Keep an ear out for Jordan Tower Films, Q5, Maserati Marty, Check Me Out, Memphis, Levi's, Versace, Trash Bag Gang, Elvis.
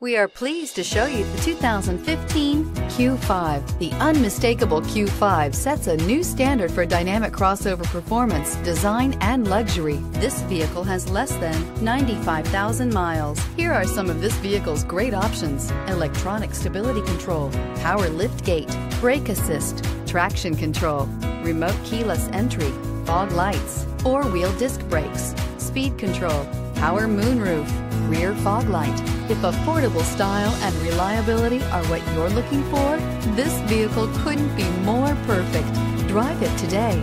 We are pleased to show you the 2015 Q5. The unmistakable Q5 sets a new standard for dynamic crossover performance, design, and luxury. This vehicle has less than 95,000 miles. Here are some of this vehicle's great options: electronic stability control, power liftgate, brake assist, traction control, remote keyless entry, fog lights, four-wheel disc brakes, speed control, power moonroof, rear fog light. If affordable style and reliability are what you're looking for, this vehicle couldn't be more perfect. Drive it today.